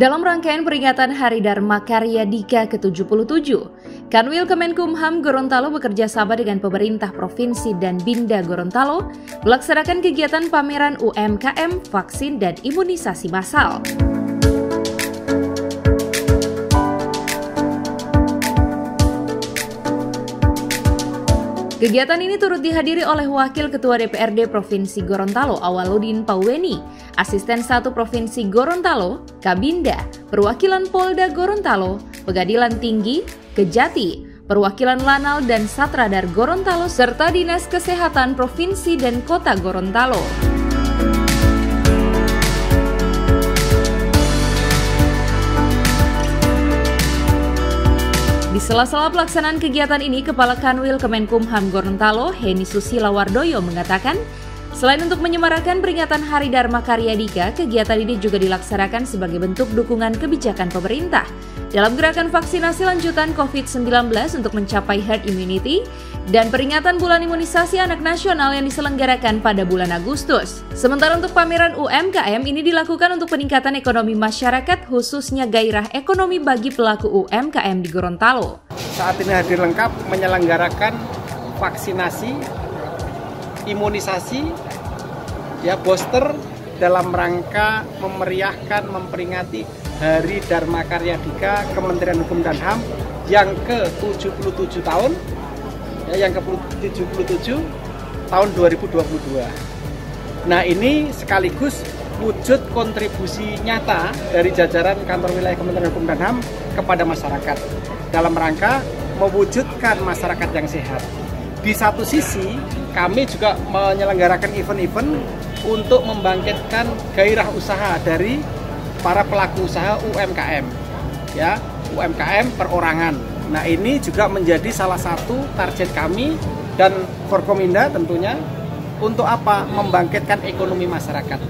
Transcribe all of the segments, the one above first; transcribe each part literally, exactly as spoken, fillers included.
Dalam rangkaian peringatan Hari Dharma Karya Dika ke tujuh puluh tujuh, Kanwil Kemenkumham Gorontalo bekerja sama dengan pemerintah provinsi dan Binda Gorontalo melaksanakan kegiatan pameran U M K M, vaksin, dan imunisasi massal. Kegiatan ini turut dihadiri oleh Wakil Ketua D P R D Provinsi Gorontalo Awaludin Pauweni, Asisten satu Provinsi Gorontalo, Kabinda, Perwakilan Polda Gorontalo, Pengadilan Tinggi, Kejati, Perwakilan Lanal dan Satradar Gorontalo, serta Dinas Kesehatan Provinsi dan Kota Gorontalo. Di sela-sela pelaksanaan kegiatan ini, Kepala Kanwil Kemenkumham Gorontalo, Heni Susila Wardoyo mengatakan, selain untuk menyemarakan peringatan Hari Dharma Karya Dika, kegiatan ini juga dilaksanakan sebagai bentuk dukungan kebijakan pemerintah dalam gerakan vaksinasi lanjutan COVID sembilan belas untuk mencapai herd immunity dan peringatan bulan imunisasi anak nasional yang diselenggarakan pada bulan Agustus. Sementara untuk pameran U M K M ini dilakukan untuk peningkatan ekonomi masyarakat, khususnya gairah ekonomi bagi pelaku U M K M di Gorontalo. Saat ini hadir lengkap menyelenggarakan vaksinasi, imunisasi, ya booster dalam rangka memeriahkan, memperingati Hari Dharma Karya Dika Kementerian Hukum dan H A M yang ke tujuh puluh tujuh tahun, ya, yang ke tujuh puluh tujuh tahun dua ribu dua puluh dua. Nah, ini sekaligus wujud kontribusi nyata dari jajaran kantor wilayah Kementerian Hukum dan H A M kepada masyarakat dalam rangka mewujudkan masyarakat yang sehat. Di satu sisi, kami juga menyelenggarakan event-event untuk membangkitkan gairah usaha dari para pelaku usaha U M K M, ya, U M K M perorangan. Nah, ini juga menjadi salah satu target kami dan Forkominda tentunya untuk apa? Membangkitkan ekonomi masyarakat.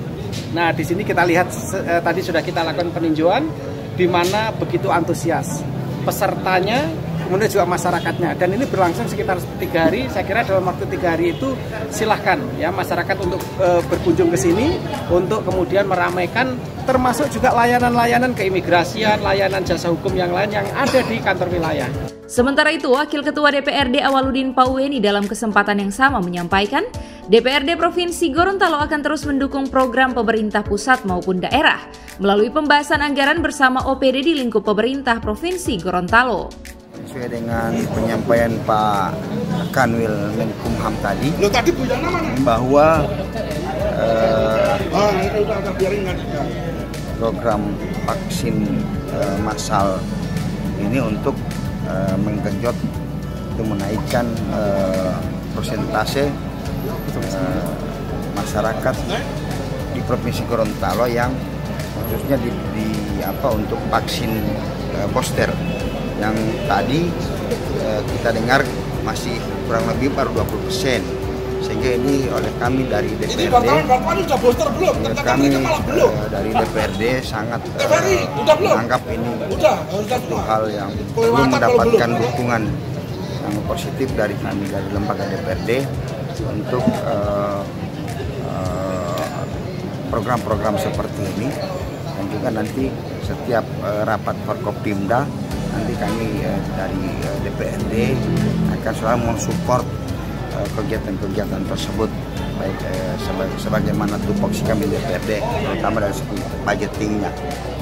Nah, di sini kita lihat eh, tadi sudah kita lakukan peninjauan di mana begitu antusias pesertanya, kemudian juga masyarakatnya, dan ini berlangsung sekitar tiga hari. Saya kira dalam waktu tiga hari itu silahkan ya masyarakat untuk e, berkunjung ke sini untuk kemudian meramaikan, termasuk juga layanan-layanan keimigrasian, layanan jasa hukum yang lain yang ada di kantor wilayah. Sementara itu, Wakil Ketua D P R D Awaludin Pauweni dalam kesempatan yang sama menyampaikan D P R D Provinsi Gorontalo akan terus mendukung program pemerintah pusat maupun daerah melalui pembahasan anggaran bersama O P D di lingkup pemerintah Provinsi Gorontalo. Sesuai dengan penyampaian Pak Kanwil Menkumham tadi, bahwa eh, program vaksin eh, massal ini untuk eh, menggenjot untuk menaikkan eh, persentase eh, masyarakat di Provinsi Gorontalo yang khususnya di, di apa untuk vaksin eh, booster. Yang tadi eh, kita dengar masih kurang lebih baru dua puluh persen, sehingga ini oleh kami dari D P R D, kami eh, dari D P R D sangat eh, menganggap ini satu hal yang belum mendapatkan dukungan yang positif dari kami dari lembaga D P R D untuk eh, eh, program-program seperti ini, dan juga nanti setiap eh, rapat Forkopimda nanti kami eh, dari eh, D P R D akan selalu mensupport eh, kegiatan-kegiatan tersebut, baik eh, seba sebagaimana tupoksi kami D P R D, terutama dari segi budgetingnya,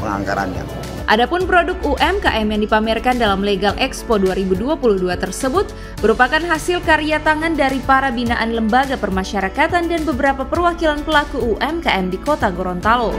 penganggarannya. Adapun produk U M K M yang dipamerkan dalam Legal Expo dua ribu dua puluh dua tersebut merupakan hasil karya tangan dari para binaan lembaga permasyarakatan dan beberapa perwakilan pelaku U M K M di Kota Gorontalo.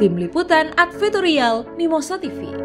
Tim Liputan Advertorial Mimoza T V.